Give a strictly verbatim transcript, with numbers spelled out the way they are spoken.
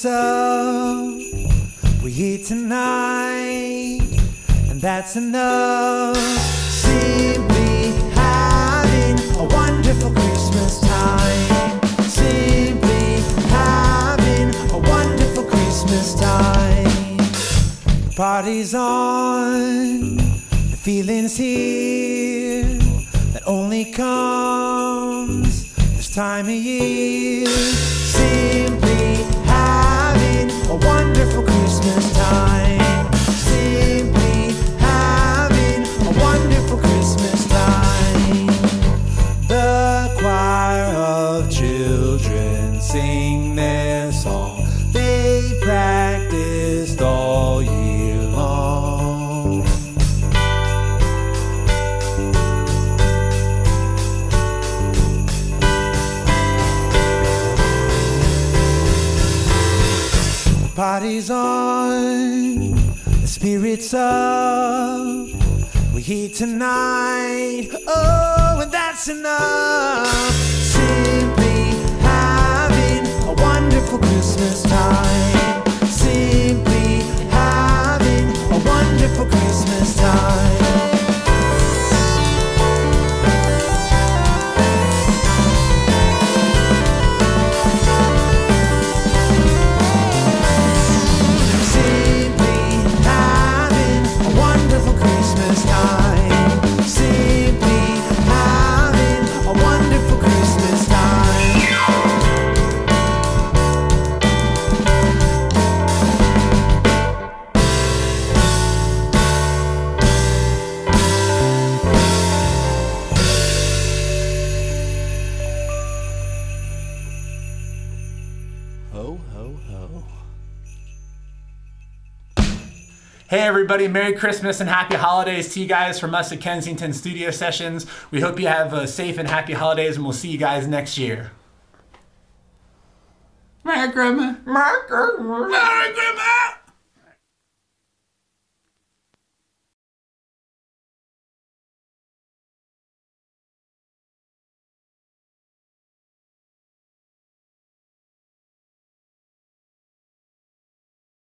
so we eat tonight, and that's enough. Simply having a wonderful Christmas time. Simply having a wonderful Christmas time. The party's on, the feeling's here, that only comes this time of year. Simply having a wonderful Christmas time. Simply having a wonderful Christmas time. The choir of children sing their song. They practiced all year long. The party's on, the spirit's up, we eat tonight, oh, and that's enough. Simply having a wonderful Christmas time. Simply having a wonderful Christmas time. Hey everybody, Merry Christmas and Happy Holidays to you guys from us at Kensington Studio Sessions. We hope you have a safe and happy holidays, and we'll see you guys next year. Merry Grandma! Merry Grandma! Merry Grandma!